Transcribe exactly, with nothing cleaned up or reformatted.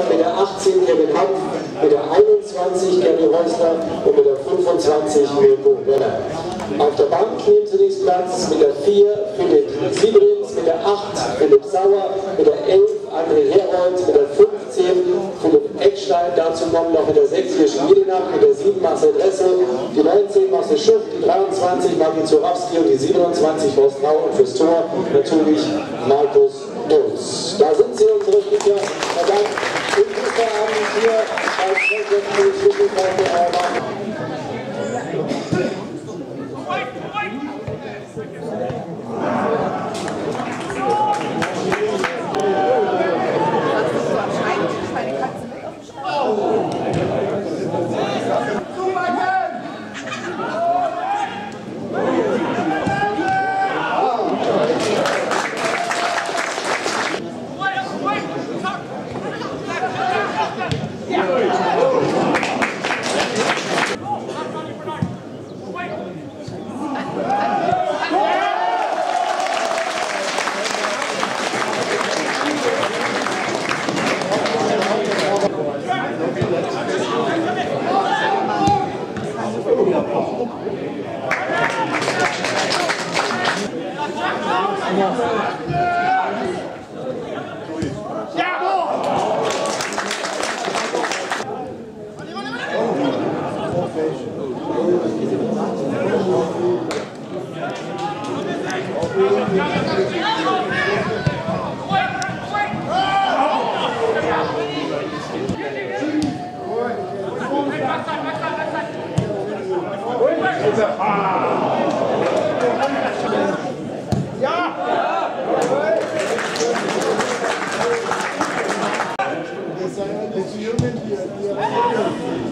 Häusler, mit der achtzehn Kevin Hampf, mit der einundzwanzig Kevin Häusler und mit der fünfundzwanzig Willbo Männer. Auf der Bank nehmen zunächst Platz mit der vier Philipp Siebrings, mit der acht Philipp Sauer, mit der elf André Herold, mit der fünfzehn Philipp Eckstein, dazu kommen noch mit der sechs Miedenach, mit der sieben Marcel Ressel, die neunzehn Marcel Schuch, die dreiundzwanzig Martin Zorowski und die siebenundzwanzig Ostrau und fürs Tor natürlich Markus Dunst. Da sind sie, unsere Spieler. Vielen Dank. Guten Abend hier als Präsident des It's human here.